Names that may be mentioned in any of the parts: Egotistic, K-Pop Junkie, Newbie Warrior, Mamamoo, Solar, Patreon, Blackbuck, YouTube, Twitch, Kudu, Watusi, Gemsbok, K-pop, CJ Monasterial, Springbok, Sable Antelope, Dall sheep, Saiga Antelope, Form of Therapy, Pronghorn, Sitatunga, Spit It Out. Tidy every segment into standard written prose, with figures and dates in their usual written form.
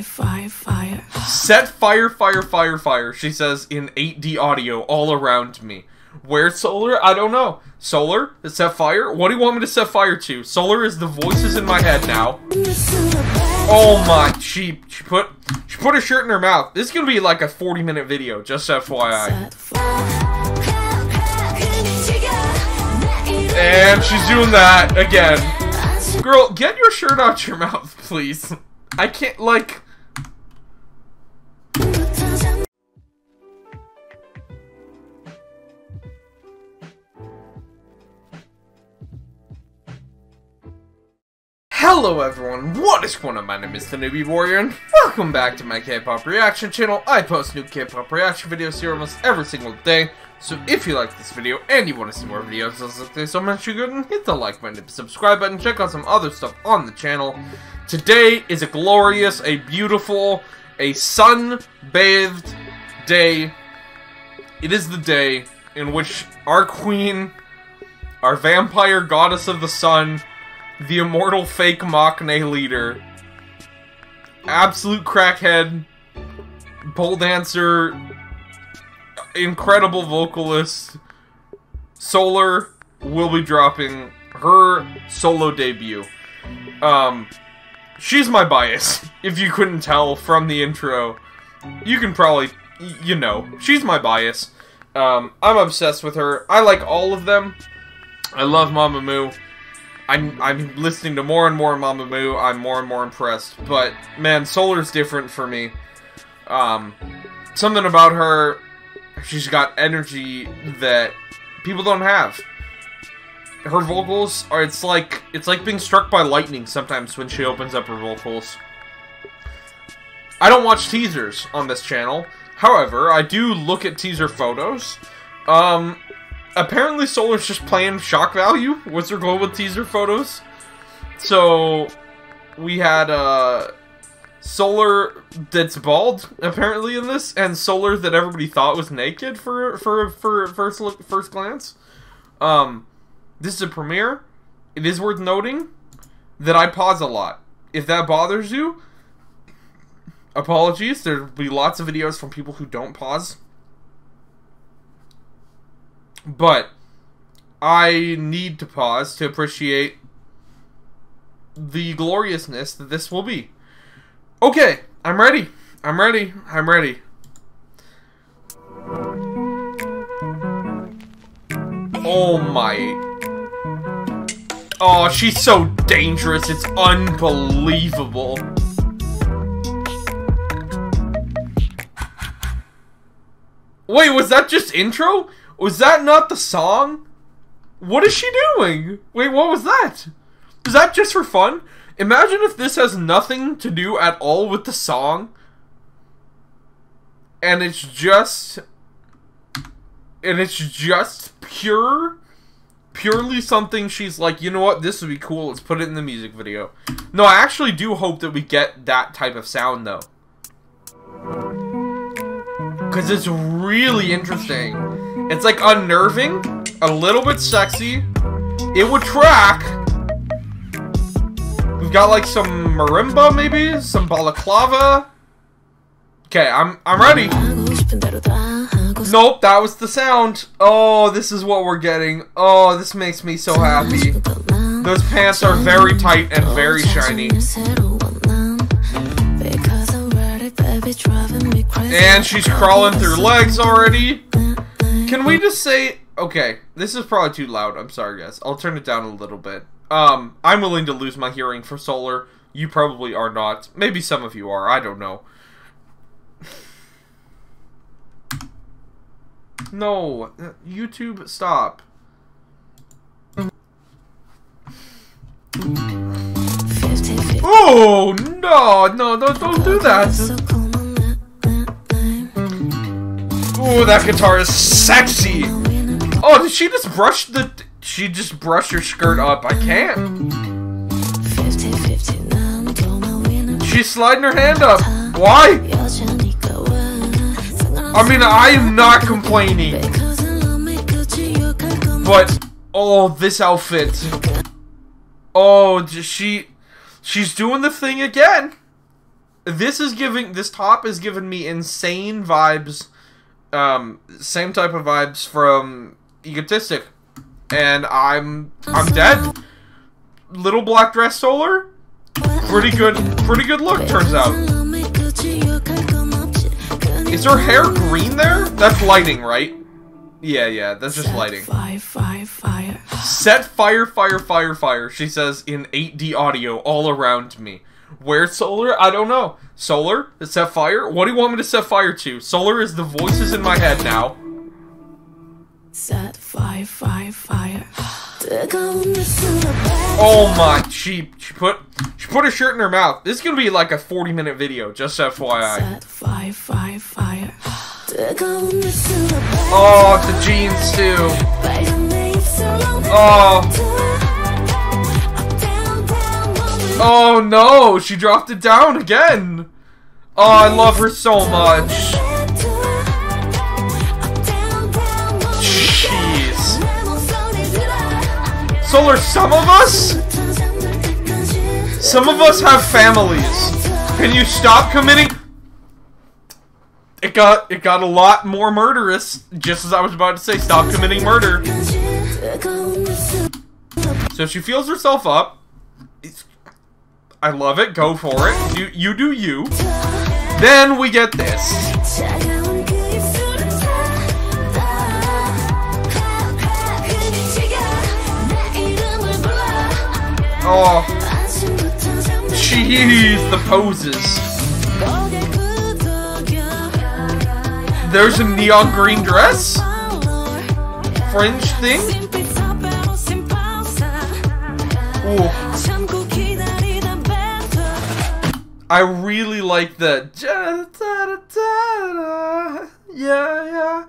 Fire. Set fire, she says in 8D audio all around me. Where's Solar? I don't know. Solar? Is that fire? What do you want me to set fire to? Solar is the voices in my head now. Oh my, she put a shirt in her mouth. This is gonna be like a 40-minute video, just FYI. And she's doing that again. Girl, get your shirt out your mouth, please. I can't, like... Hello everyone, what is going on? My name is the Newbie Warrior and welcome back to my K-pop reaction channel. I post new K-pop reaction videos here almost every single day, so if you like this video and you want to see more videos like this, so make sure you go and hit the like button, the subscribe button, check out some other stuff on the channel. Today is a glorious, a beautiful, a sun-bathed day. It is the day in which our queen, our vampire goddess of the sun, the immortal fake Machne leader, absolute crackhead, pole dancer, incredible vocalist, Solar will be dropping her solo debut. She's my bias, if you couldn't tell from the intro. You can probably, you know, she's my bias. I'm obsessed with her. I like all of them. I love Mamamoo. I'm listening to more and more Mamamoo. I'm more and more impressed. But, man, Solar's different for me. Something about her, she's got energy that people don't have. Her vocals are, it's like being struck by lightning sometimes when she opens up her vocals. I don't watch teasers on this channel. However, I do look at teaser photos. Apparently Solar's just playing shock value. What's her goal with teaser photos? So we had Solar that's bald apparently in this, and Solar that everybody thought was naked for first look, first glance. This is a premiere. It is worth noting that I pause a lot. If that bothers you, apologies. There'll be lots of videos from people who don't pause. But I need to pause to appreciate the gloriousness that this will be. Okay, I'm ready. Oh my. Oh, she's so dangerous. It's unbelievable. Wait, was that just intro? Was that not the song? What is she doing? Wait, what was that? Was that just for fun? Imagine if this has nothing to do at all with the song. And it's just... purely something she's like, you know what, this would be cool, let's put it in the music video. No, I actually do hope that we get that type of sound, though. Because it's really interesting. It's like unnerving, a little bit sexy. It would track. We've got like some marimba maybe, some balaclava. Okay, I'm ready. Nope, that was the sound. Oh, this is what we're getting. Oh, this makes me so happy. Those pants are very tight and very shiny. And she's crawling through legs already. Can we just say, okay, this is probably too loud. I'm sorry, guys. I'll turn it down a little bit. I'm willing to lose my hearing for Solar. You probably are not. Maybe some of you are. I don't know. No. YouTube, stop. Oh, no, don't do that. Ooh, that guitar is sexy! Oh, did she just brush the... She just brushed her skirt up. I can't. She's sliding her hand up. Why? I mean, I am not complaining. But, oh, this outfit. Oh, she's doing the thing again. This top is giving me insane vibes, same type of vibes from Egotistic, and I'm dead. Little black dress Solar, pretty good look, turns out. Is her hair green there? That's lighting, right? Yeah, that's just lighting. Set fire, fire, she says in 8D audio all around me. Where, Solar? I don't know. Solar? Set fire? What do you want me to set fire to? Solar is the voices in my head now. Set fire, fire. Oh my, she put her shirt in her mouth. This is gonna be like a 40-minute video, just FYI. Set fire. Oh, the jeans too. Oh no, she dropped it down again. Oh, I love her so much. Jeez. Solar, some of us have families. Can you stop committing? It got a lot more murderous, just as I was about to say, stop committing murder. So she feels herself up. I love it, go for it. You do you. Then we get this. Oh. Jeez, the poses. There's a neon green dress? Fringe thing? Ooh. I really like the... Yeah.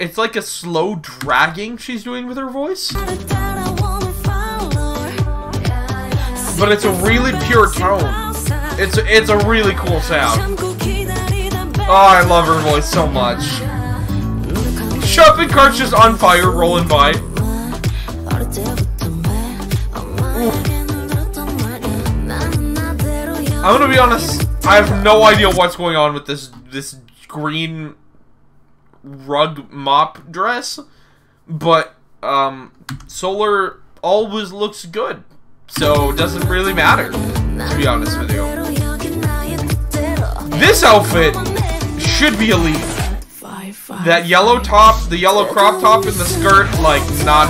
It's like a slow dragging she's doing with her voice. But it's a really pure tone. It's a really cool sound. Oh, I love her voice so much. Shopping cart's just on fire, rolling by. Ooh. I'm gonna be honest, I have no idea what's going on with this green rug mop dress, but Solar always looks good, so it doesn't really matter, to be honest with you. This outfit should be elite. That yellow top, the yellow crop top, and the skirt, like, nah.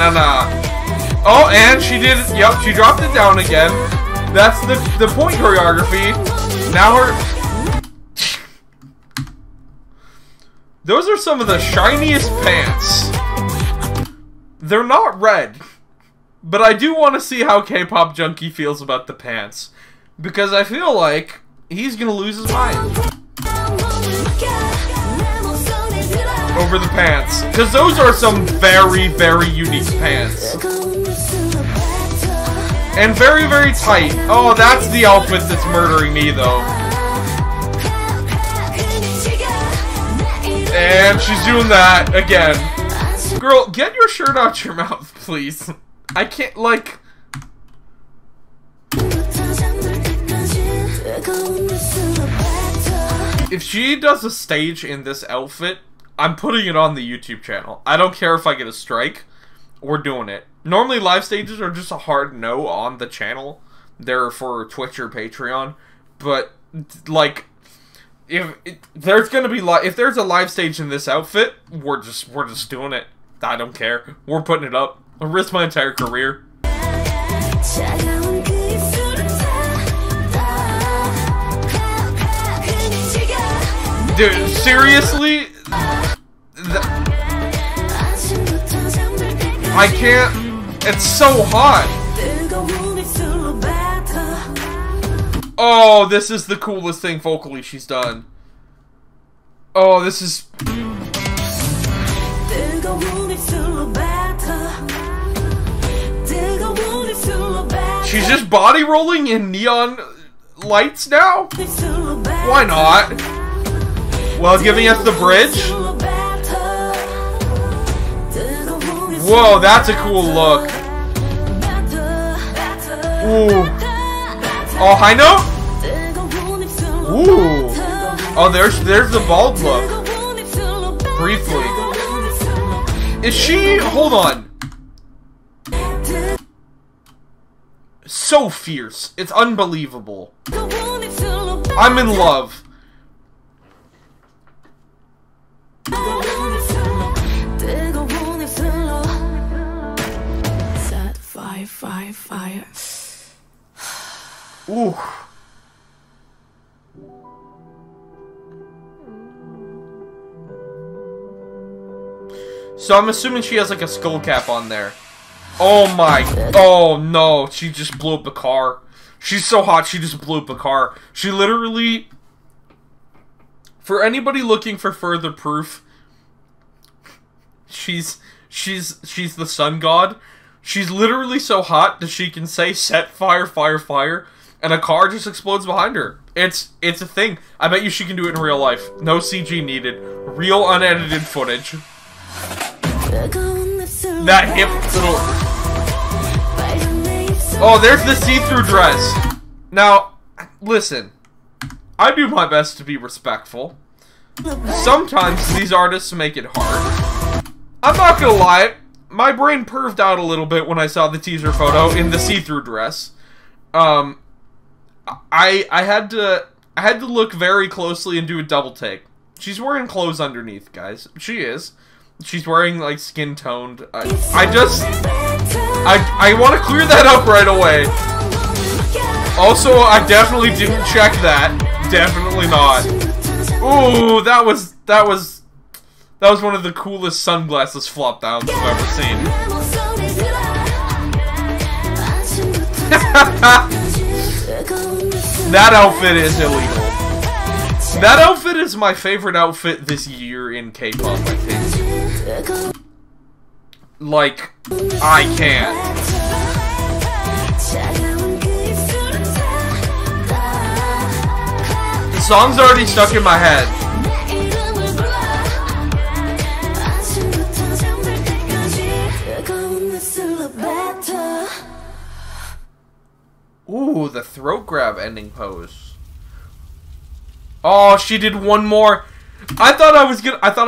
Oh, and she did, yep, she dropped it down again. That's the point choreography. Now her... Those are some of the shiniest pants. They're not red. But I do want to see how K-Pop Junkie feels about the pants. Because I feel like he's gonna lose his mind over the pants, because those are some very, very unique pants and very, very tight. Oh, that's the outfit that's murdering me though. And she's doing that again. Girl, get your shirt out your mouth, please. I can't, like, if she does a stage in this outfit, I'm putting it on the YouTube channel. I don't care if I get a strike. We're doing it. Normally live stages are just a hard no on the channel. They're for Twitch or Patreon. But, like, if there's a live stage in this outfit, we're just doing it. I don't care. We're putting it up. I'll risk my entire career. Dude, seriously? I can't. It's so hot. Oh, this is the coolest thing vocally she's done. Oh, this is... She's just body rolling in neon lights now? Why not? Well, giving us the bridge. Whoa, that's a cool look. Ooh. Oh, high note? Ooh. Oh, there's the bald look. Briefly. Is she... Hold on. So fierce. It's unbelievable. I'm in love. Fire. Ooh. So I'm assuming she has like a skull cap on there. Oh my. Oh no. She just blew up a car. She's so hot. She just blew up a car. She literally. For anybody looking for further proof. She's the sun god. She's literally so hot that she can say, set fire, fire, fire, and a car just explodes behind her. It's a thing. I bet you she can do it in real life. No CG needed. Real unedited footage. That hip little... Oh, there's the see-through dress. Now, listen. I do my best to be respectful. Sometimes these artists make it hard. I'm not gonna lie. My brain perved out a little bit when I saw the teaser photo in the see-through dress. I had to look very closely and do a double take. She's wearing clothes underneath, guys. She is. She's wearing like skin toned. I want to clear that up right away. Also, I definitely didn't check that. Definitely not. Ooh, that was one of the coolest sunglasses flop downs I've ever seen. That outfit is illegal. That outfit is my favorite outfit this year in K-pop, I think. Like, I can't. The song's already stuck in my head. Ooh, the throat grab ending pose. Oh, she did one more. I thought I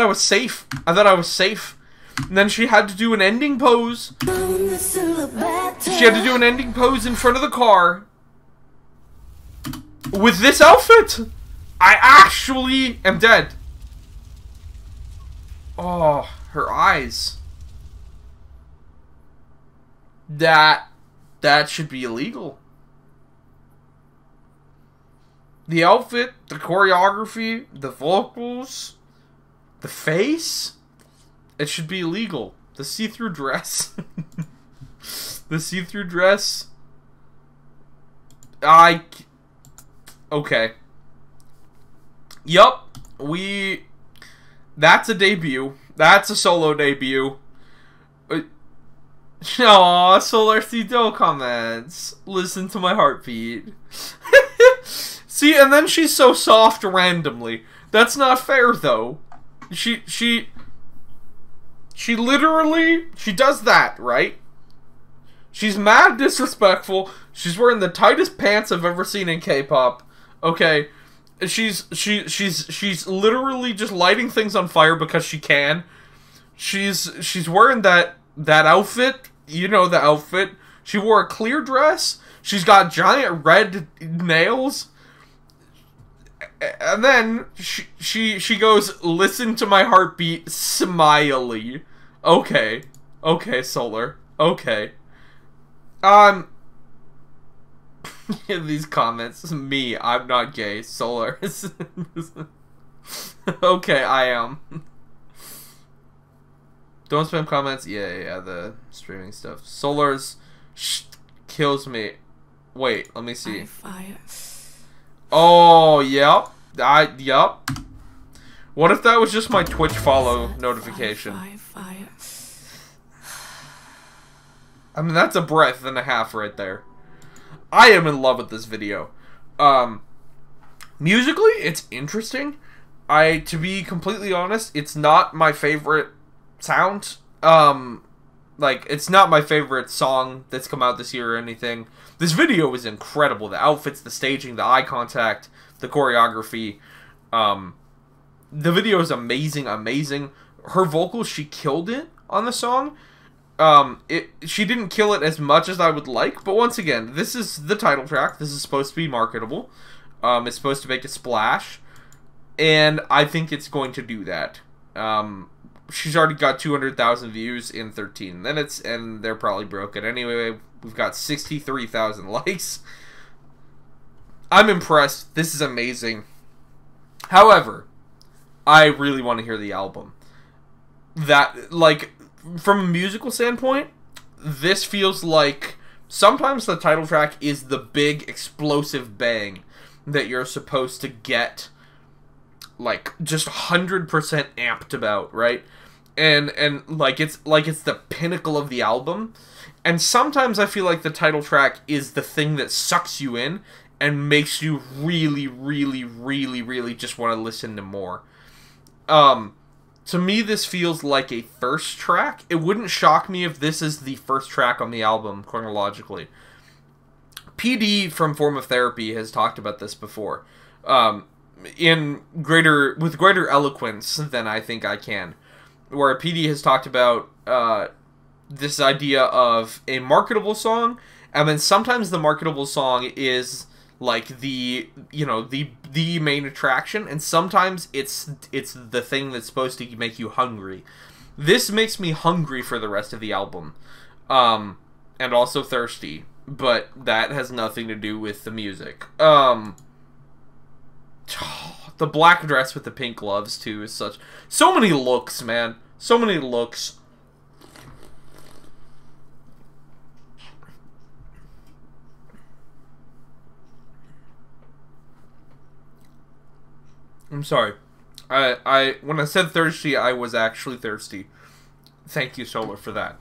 was safe. And then she had to do an ending pose. She had to do an ending pose in front of the car. With this outfit. I actually am dead. Oh, her eyes. That should be illegal. The outfit, the choreography, the vocals, the face. It should be illegal. The see-through dress. The see-through dress. Okay. Yup. That's a debut. That's a solo debut. Aww, Solarcito comments. Listen to my heartbeat. See, and then she's so soft randomly. That's not fair, though. She does that, right? She's mad disrespectful. She's wearing the tightest pants I've ever seen in K-pop. Okay. She's literally just lighting things on fire because she can. She's wearing that outfit. You know the outfit. She wore a clear dress. She's got giant red nails. And then she goes, listen to my heartbeat, smiley. Okay. Okay, Solar. Okay. These comments. Me, I'm not gay. Solar. Okay, I am. Don't spam comments. Yeah, the streaming stuff. Solar's kills me. Wait, let me see. Fire. Oh, yep. Yep. What if that was just my Twitch follow notification? I mean, that's a breath and a half right there. I am in love with this video. Musically, it's interesting. To be completely honest, it's not my favorite sound. like, it's not my favorite song that's come out this year or anything. This video was incredible. The outfits, the staging, the eye contact, the choreography. The video is amazing, amazing. Her vocals, she killed it on the song. She didn't kill it as much as I would like, but once again, this is the title track. This is supposed to be marketable. It's supposed to make a splash, and I think it's going to do that. She's already got 200,000 views in 13 minutes, and they're probably broken anyway. We've got 63,000 likes. I'm impressed. This is amazing. However, I really want to hear the album. That, like, from a musical standpoint, this feels like sometimes the title track is the big explosive bang that you're supposed to get, like, just 100% amped about, right? And like it's the pinnacle of the album. And sometimes I feel like the title track is the thing that sucks you in and makes you really, really, really, really just want to listen to more. To me, this feels like a first track. It wouldn't shock me if this is the first track on the album, chronologically. PD from Form of Therapy has talked about this before, with greater eloquence than I think I can, where PD has talked about this idea of a marketable song, and then sometimes the marketable song is like the main attraction, and sometimes it's the thing that's supposed to make you hungry. This makes me hungry for the rest of the album, and also thirsty, but that has nothing to do with the music. The black dress with the pink gloves too is such, so many looks, man, so many looks. I'm sorry. I when I said thirsty, I was actually thirsty. Thank you, Solar, for that.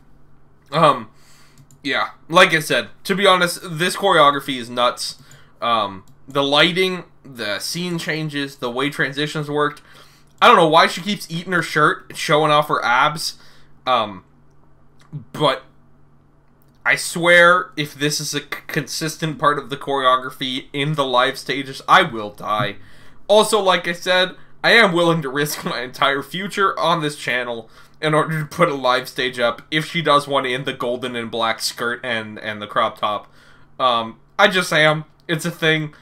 Yeah, like I said, to be honest, this choreography is nuts. The lighting, the scene changes, the way transitions worked. I don't know why she keeps eating her shirt, showing off her abs. But I swear, if this is a consistent part of the choreography in the live stages, I will die. Also, like I said, I am willing to risk my entire future on this channel in order to put a live stage up if she does one in the golden and black skirt and the crop top. I just am. It's a thing.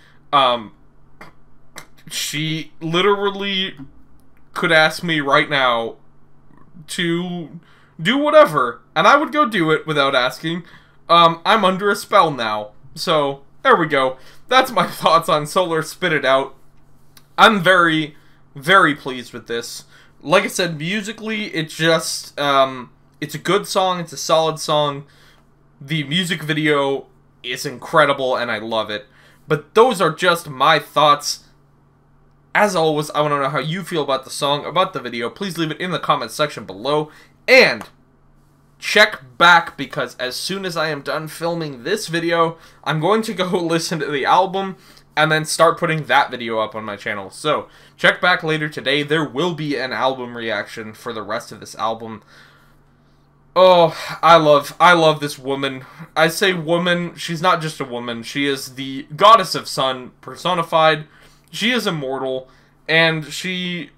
She literally could ask me right now to do whatever, and I would go do it without asking. I'm under a spell now. So, there we go. That's my thoughts on Solar Spit It Out. I'm very, very pleased with this. Like I said, musically, it just, it's a good song, it's a solid song. The music video is incredible, and I love it. But those are just my thoughts. As always, I want to know how you feel about the song, about the video. Please leave it in the comments section below. And check back, because as soon as I am done filming this video, I'm going to go listen to the album and then start putting that video up on my channel. So, check back later today. There will be an album reaction for the rest of this album. Oh, I love this woman. I say woman, she's not just a woman. She is the goddess of sun, personified. She is immortal, and she,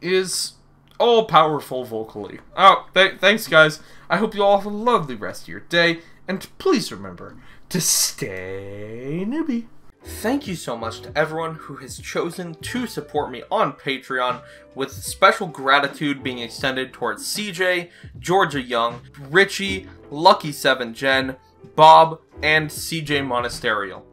is all-powerful vocally. Oh, thanks, guys. I hope you all have a lovely rest of your day, and please remember to stay newbie. Thank you so much to everyone who has chosen to support me on Patreon, with special gratitude being extended towards CJ, Georgia Young, Richie, Lucky7Gen, Bob, and CJ Monasterial.